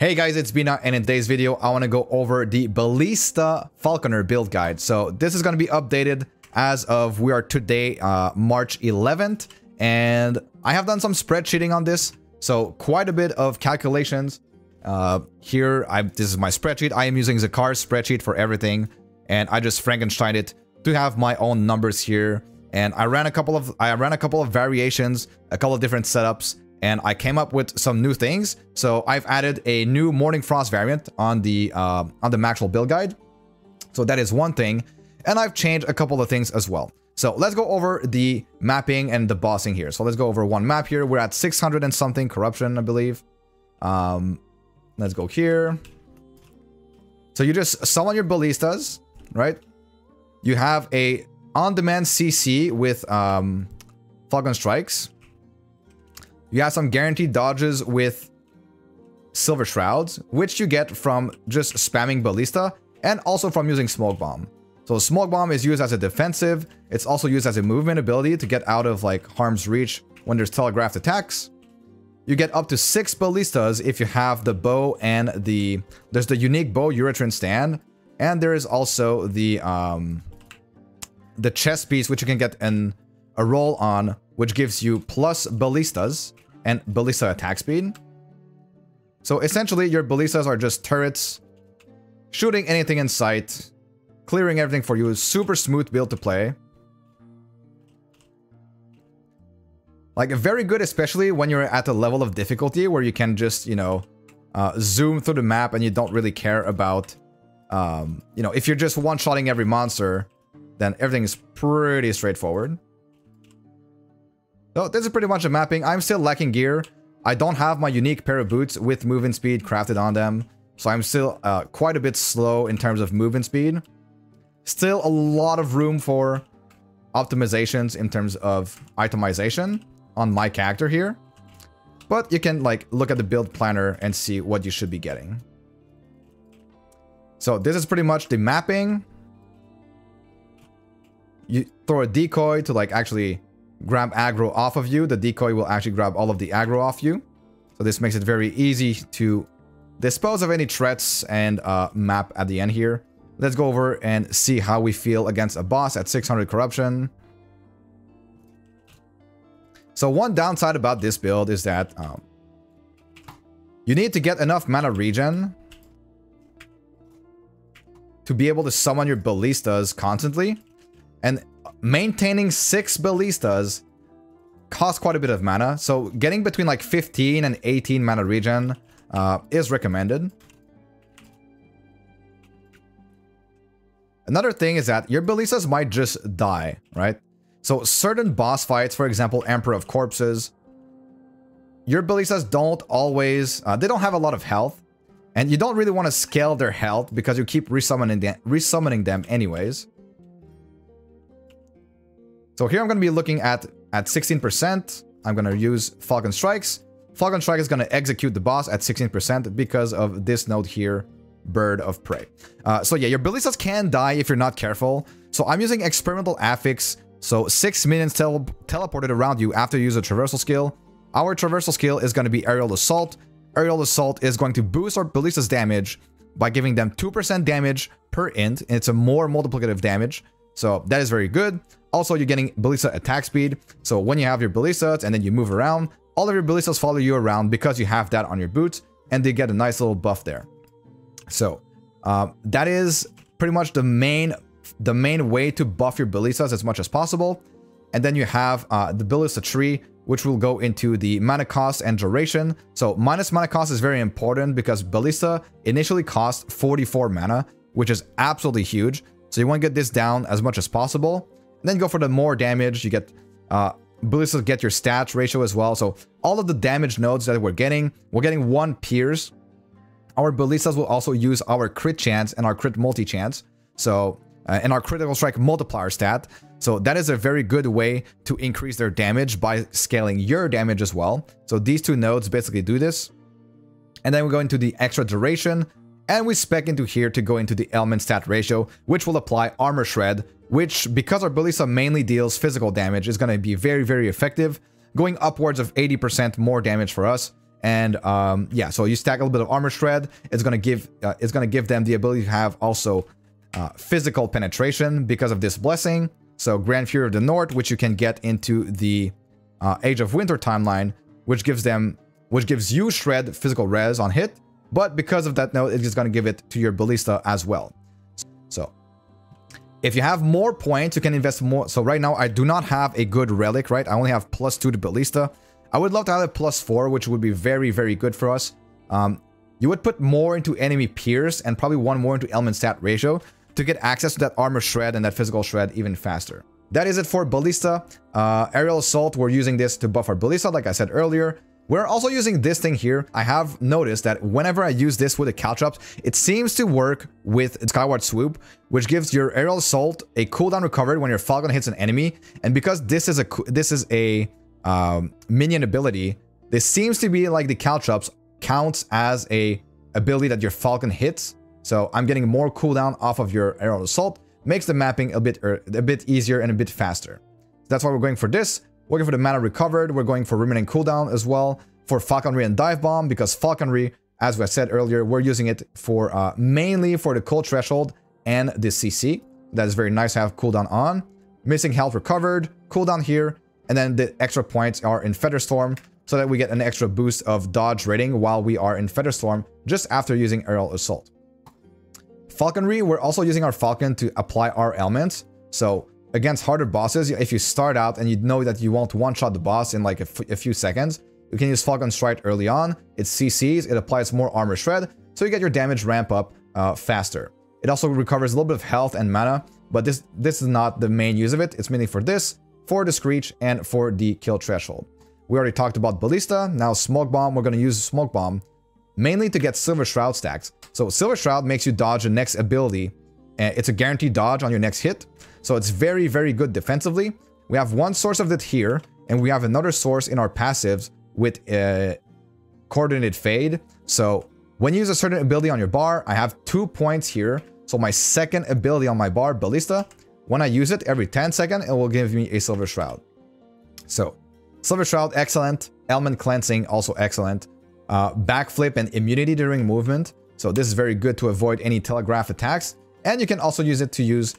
Hey guys, it's Bina, and in today's video I want to go over the Ballista Falconer build guide. So this is going to be updated as of we are today, March 11th, and I have done some spreadsheeting on this, so quite a bit of calculations. This is my spreadsheet. I am using Zakar's spreadsheet for everything, and I just Frankensteined it to have my own numbers here. And I ran a couple of variations, a couple of different setups, and I came up with some new things. So I've added a new Morning Frost variant on the Maxroll build guide. So that is one thing. And I've changed a couple of things as well. So let's go over the mapping and the bossing here. So let's go over one map here. We're at 600 and something corruption, I believe. Let's go here. So you just summon your Ballistas, right? You have a on-demand CC with Falcon Strikes. You have some guaranteed dodges with Silver Shrouds, which you get from just spamming Ballista and also from using Smoke Bomb. So Smoke Bomb is used as a defensive. It's also used as a movement ability to get out of like harm's reach when there's telegraphed attacks. You get up to 6 Ballistas if you have the bow and there's the unique bow Euratrin Stand, and there is also the chest piece, which you can get a roll on, which gives you plus Ballistas and Ballista attack speed. So essentially your Ballistas are just turrets, shooting anything in sight, clearing everything for you. Super smooth build to play. Like very good, especially when you're at a level of difficulty where you can just, you know, zoom through the map and you don't really care about, you know, if you're just one-shotting every monster, then everything is pretty straightforward. So this is pretty much a mapping. I'm still lacking gear. I don't have my unique pair of boots with movement speed crafted on them. So I'm still quite a bit slow in terms of movement speed. Still a lot of room for optimizations in terms of itemization on my character here. But you can like look at the build planner and see what you should be getting. So this is pretty much the mapping. You throw a decoy to like actually grab aggro off of you. The decoy will actually grab all of the aggro off you. So this makes it very easy to dispose of any threats and map at the end here. Let's go over and see how we feel against a boss at 600 corruption. So one downside about this build is that you need to get enough mana regen to be able to summon your Ballistas constantly. And maintaining 6 Ballistas costs quite a bit of mana. So getting between like 15 and 18 mana regen is recommended. Another thing is that your Ballistas might just die, right? So certain boss fights, for example, Emperor of Corpses, your Ballistas don't always, they don't have a lot of health. And you don't really want to scale their health because you keep resummoning them anyways. So here I'm going to be looking at 16%. I'm going to use Falcon Strikes. Falcon Strike is going to execute the boss at 16% because of this node here, Bird of Prey. So yeah, your Ballistas can die if you're not careful. So I'm using Experimental Affix. So 6 minions teleported around you after you use a Traversal Skill. Our Traversal Skill is going to be Aerial Assault. Aerial Assault is going to boost our Ballista's damage by giving them 2% damage per int. And it's a more multiplicative damage. So that is very good. Also, you're getting Ballista attack speed. So when you have your Ballistas and then you move around, all of your Ballistas follow you around because you have that on your boots, and they get a nice little buff there. So that is pretty much the main way to buff your Ballistas as much as possible. And then you have the Ballista tree, which will go into the mana cost and duration. So minus mana cost is very important because Ballista initially cost 44 mana, which is absolutely huge. So you want to get this down as much as possible. Then go for the more damage. You get Ballistas get your stats ratio as well. So all of the damage nodes that we're getting 1 pierce. Our Ballistas will also use our crit chance and our crit multi chance. So and our critical strike multiplier stat. So that is a very good way to increase their damage by scaling your damage as well. So these two nodes basically do this. And then we go into the extra duration, and we spec into here to go into the element stat ratio, which will apply armor shred, which, because our Ballista mainly deals physical damage, is going to be very, very effective, going upwards of 80% more damage for us, And yeah, so you stack a little bit of armor shred. It's gonna give them the ability to have also physical penetration because of this blessing. So Grand Fury of the North, which you can get into the Age of Winter timeline, which gives them, which gives you shred physical res on hit. But because of that note, it's just gonna give it to your Ballista as well. So if you have more points, you can invest more. So right now I do not have a good relic, right? I only have +2 to Ballista. I would love to have a +4, which would be very, very good for us. You would put more into enemy pierce and probably one more into element stat ratio to get access to that armor shred and that physical shred even faster. That is it for Ballista. Aerial Assault, we're using this to buff our Ballista, like I said earlier. We're also using this thing here. I have noticed that whenever I use this with the Caltrops, it seems to work with Skyward Swoop, which gives your Aerial Assault a cooldown recovered when your Falcon hits an enemy. And because this is a minion ability, this seems to be like the Caltrops counts as a ability that your Falcon hits. So I'm getting more cooldown off of your Aerial Assault, makes the mapping a bit easier and a bit faster. So that's why we're going for this. We're going for the mana recovered. We're going for ruminant cooldown as well for Falconry and Dive Bomb, because Falconry, as I said earlier, we're using it for mainly for the cold threshold and the CC. That is very nice to have cooldown on. Missing health recovered, cooldown here, and then the extra points are in Featherstorm so that we get an extra boost of dodge rating while we are in Featherstorm just after using Aerial Assault. Falconry, we're also using our Falcon to apply our elements. So against harder bosses, if you start out and you know that you won't one-shot the boss in like a few seconds, you can use Falcon Strike early on. It CCs, it applies more armor shred, so you get your damage ramp up faster. It also recovers a little bit of health and mana, but this is not the main use of it. It's mainly for this, for the Screech, and for the kill threshold. We already talked about Ballista. Now Smoke Bomb, we're going to use Smoke Bomb mainly to get Silver Shroud stacks. So Silver Shroud makes you dodge the next ability. It's a guaranteed dodge on your next hit. So it's very, very good defensively. We have one source of it here, and we have another source in our passives with Coordinated Fade. So when you use a certain ability on your bar, I have 2 points here. So my second ability on my bar, Ballista, when I use it every 10 seconds, it will give me a Silver Shroud. So Silver Shroud, excellent. Element Cleansing, also excellent. Backflip and immunity during movement. So this is very good to avoid any telegraph attacks. And you can also use it to use...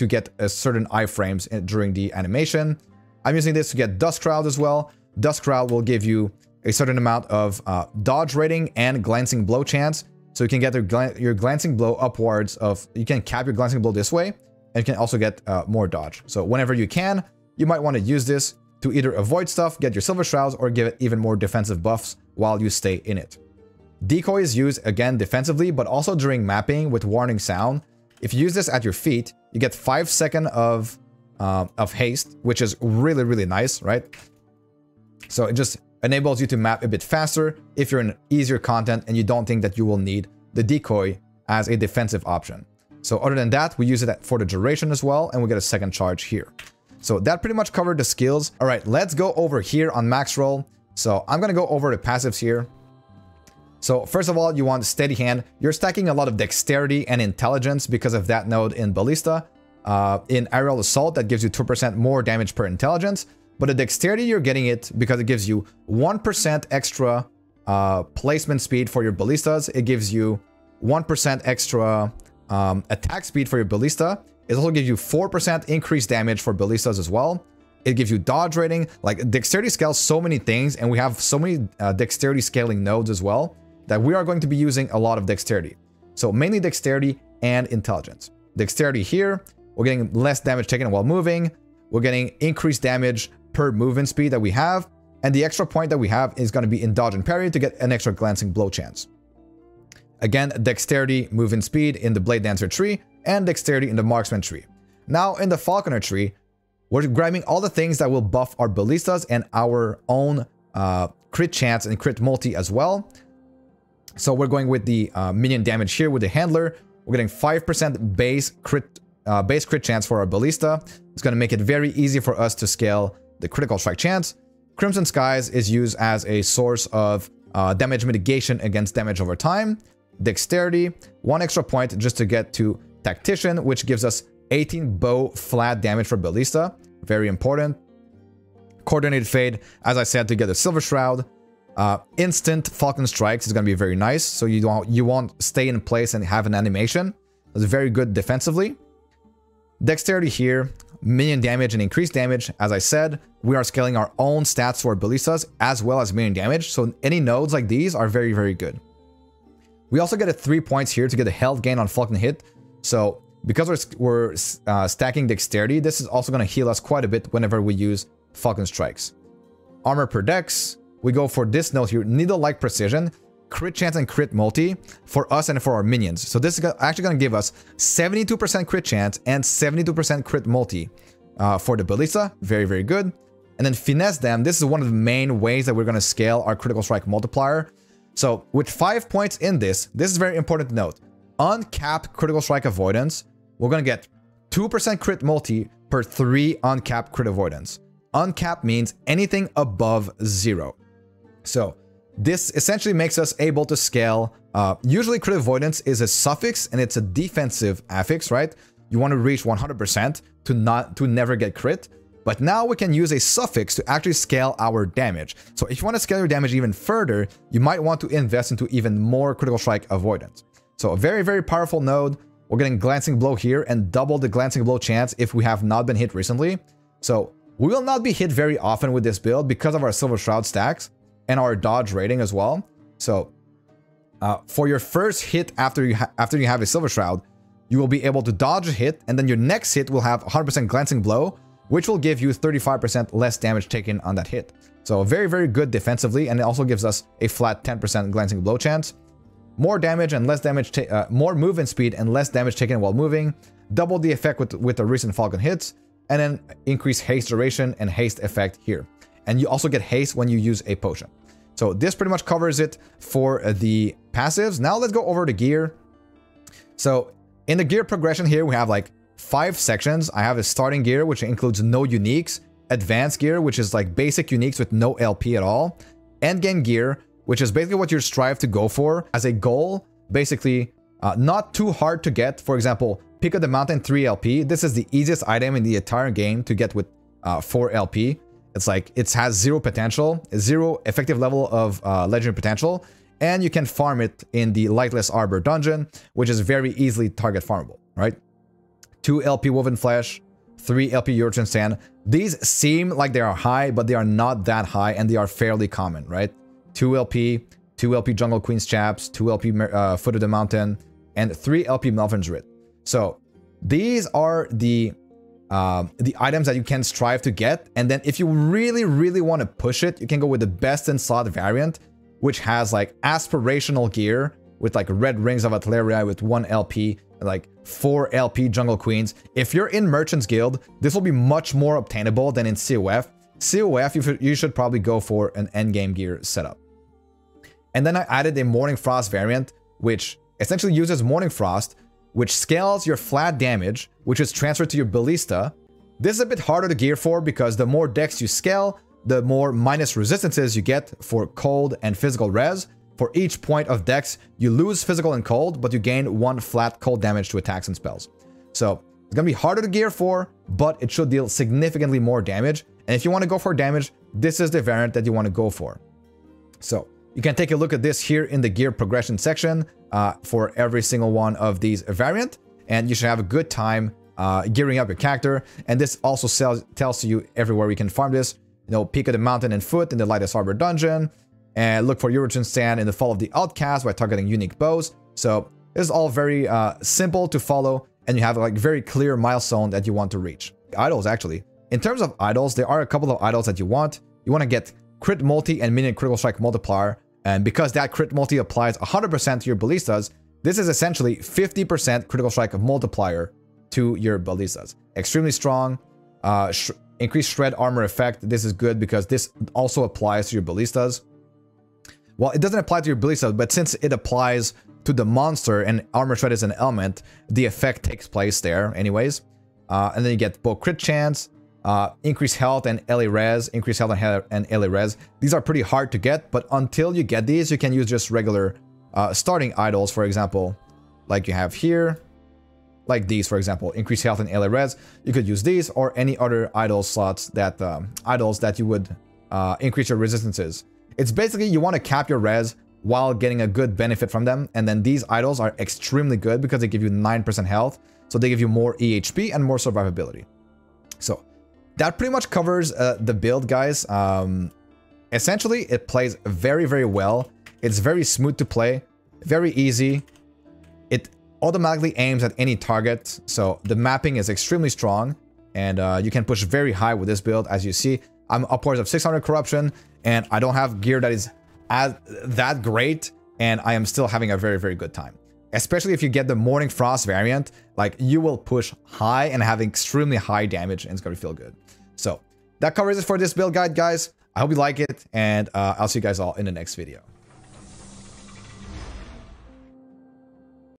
to get a certain iframes during the animation. I'm using this to get Dust Cloud as well. Dust Cloud will give you a certain amount of dodge rating and Glancing Blow chance. So you can get your Glancing Blow upwards of... You can cap your Glancing Blow this way, and you can also get more dodge. So whenever you can, you might want to use this to either avoid stuff, get your Silver Shrouds, or give it even more defensive buffs while you stay in it. Decoy is used, again, defensively, but also during mapping with Warning Sound. If you use this at your feet, you get 5 seconds of haste, which is really, really nice, right? So it just enables you to map a bit faster if you're in easier content and you don't think that you will need the decoy as a defensive option. So other than that, we use it for the duration as well, and we get a second charge here. So that pretty much covered the skills. All right, let's go over here on Maxroll. So I'm going to go over the passives here. So first of all, you want Steady Hand. You're stacking a lot of dexterity and intelligence because of that node in Ballista. In Aerial Assault, that gives you 2% more damage per intelligence. But the dexterity, you're getting it because it gives you 1% extra placement speed for your Ballistas. It gives you 1% extra attack speed for your Ballista. It also gives you 4% increased damage for Ballistas as well. It gives you dodge rating. Like, dexterity scales so many things, and we have so many dexterity scaling nodes as well, that we are going to be using a lot of dexterity. So mainly dexterity and intelligence. Dexterity here, we're getting less damage taken while moving. We're getting increased damage per movement speed that we have. And the extra point that we have is going to be in dodge and parry to get an extra glancing blow chance. Again, dexterity, movement speed in the Blade Dancer tree, and dexterity in the Marksman tree. Now in the Falconer tree, we're grabbing all the things that will buff our Ballistas and our own crit chance and crit multi as well. So we're going with the minion damage here with the Handler. We're getting 5% base crit chance for our Ballista. It's going to make it very easy for us to scale the critical strike chance. Crimson Skies is used as a source of damage mitigation against damage over time. Dexterity, 1 extra point just to get to Tactician, which gives us 18 bow flat damage for Ballista. Very important. Coordinated Fade, as I said, to get a Silver Shroud. Instant Falcon Strikes is going to be very nice, so you won't stay in place and have an animation. It's very good defensively. Dexterity here, minion damage and increased damage. As I said, we are scaling our own stats for Ballistas as well as minion damage, so any nodes like these are very, very good. We also get a 3 points here to get a health gain on Falcon Hit, so because we're stacking Dexterity, this is also going to heal us quite a bit whenever we use Falcon Strikes. Armor per Dex, we go for this note here, Needle-like Precision, Crit Chance and Crit Multi for us and for our minions. So this is actually going to give us 72% Crit Chance and 72% Crit Multi for the Ballista, very, very good. And then Finesse them, this is one of the main ways that we're going to scale our Critical Strike Multiplier. So with 5 points in this is very important to note. Uncapped Critical Strike Avoidance, we're going to get 2% Crit Multi per 3 uncapped Crit Avoidance. Uncapped means anything above 0. So this essentially makes us able to scale. Usually Crit Avoidance is a suffix and it's a defensive affix, right? You want to reach 100% to never get crit. But now we can use a suffix to actually scale our damage. So if you want to scale your damage even further, you might want to invest into even more Critical Strike Avoidance. So a very, very powerful node. We're getting Glancing Blow here and double the Glancing Blow chance if we have not been hit recently. So we will not be hit very often with this build because of our Silver Shroud stacks and our dodge rating as well. So for your first hit after you have a Silver Shroud, you will be able to dodge a hit, and then your next hit will have 100% Glancing Blow, which will give you 35% less damage taken on that hit. So very, very good defensively, and it also gives us a flat 10% Glancing Blow chance. More damage and less damage, more movement speed and less damage taken while moving. Double the effect with the recent Falcon hits, and then increase haste duration and haste effect here. And you also get haste when you use a potion. So this pretty much covers it for the passives. Now let's go over to gear. So in the gear progression here, we have like 5 sections. I have a starting gear, which includes no uniques. Advanced gear, which is like basic uniques with no LP at all. Endgame gear, which is basically what you strive to go for as a goal. Basically, not too hard to get. For example, Peak of the Mountain 3 LP. This is the easiest item in the entire game to get with 4 LP. It's like, it has 0 potential, 0 effective level of legendary potential, and you can farm it in the Lightless Arbor dungeon, which is very easily target farmable, right? 2 LP Woven Flesh, 3 LP Euratrin Stand. These seem like they are high, but they are not that high, and they are fairly common, right? 2 LP, 2 LP Jungle Queen's Chaps, 2 LP Foot of the Mountain, and 3 LP Malvin's Writ. So these are the items that you can strive to get, and then if you really, really want to push it, you can go with the best in slot variant, which has like aspirational gear with like Red Rings of Atleria with 1 LP, and like 4 LP Jungle Queens. If you're in Merchant's Guild, this will be much more obtainable than in COF. COF, you should probably go for an endgame gear setup. And then I added a Morning Frost variant, which essentially uses Morning Frost, which scales your flat damage, which is transferred to your Ballista. This is a bit harder to gear for because the more dex you scale, the more minus resistances you get for cold and physical res. For each point of dex, you lose physical and cold, but you gain 1 flat cold damage to attacks and spells. So it's going to be harder to gear for, but it should deal significantly more damage. And if you want to go for damage, this is the variant that you want to go for. So you can take a look at this here in the gear progression section for every single one of these variant, and you should have a good time gearing up your character. And this also tells you everywhere we can farm this. You know, Peak of the Mountain and Foot in the Lightest Arbor dungeon, and look for Euratrin Stand in the Fall of the Outcast by targeting unique bows. So this is all very simple to follow, and you have like very clear milestone that you want to reach. Idols actually. In terms of idols, there are a couple of idols that you want. You want to get Crit Multi and Minion Critical Strike Multiplier. And because that Crit Multi applies 100% to your Ballistas, this is essentially 50% Critical Strike Multiplier to your Ballistas. Extremely strong. Increased Shred Armor effect. This is good because this also applies to your Ballistas. Well, it doesn't apply to your Ballistas, but since it applies to the monster and Armor Shred is an element, the effect takes place there anyways. And then you get both Crit Chance, increase health and LA res, increase health and LA res. These are pretty hard to get, but until you get these, you can use just regular starting idols, for example, like you have here, like these, for example, increase health and LA res. You could use these or any other idol slots that, idols that you would increase your resistances. It's basically you want to cap your res while getting a good benefit from them. And then these idols are extremely good because they give you 9% health. So they give you more EHP and more survivability. So that pretty much covers the build, guys. Essentially, it plays very, very well. It's very smooth to play, very easy. It automatically aims at any target. So the mapping is extremely strong. And you can push very high with this build. As you see, I'm upwards of 600 corruption. And I don't have gear that is that great. And I am still having a very, very good time. Especially if you get the Morning Frost variant. Like, you will push high and have extremely high damage. And it's going to feel good. So that covers it for this build guide, guys. I hope you like it. And I'll see you guys all in the next video.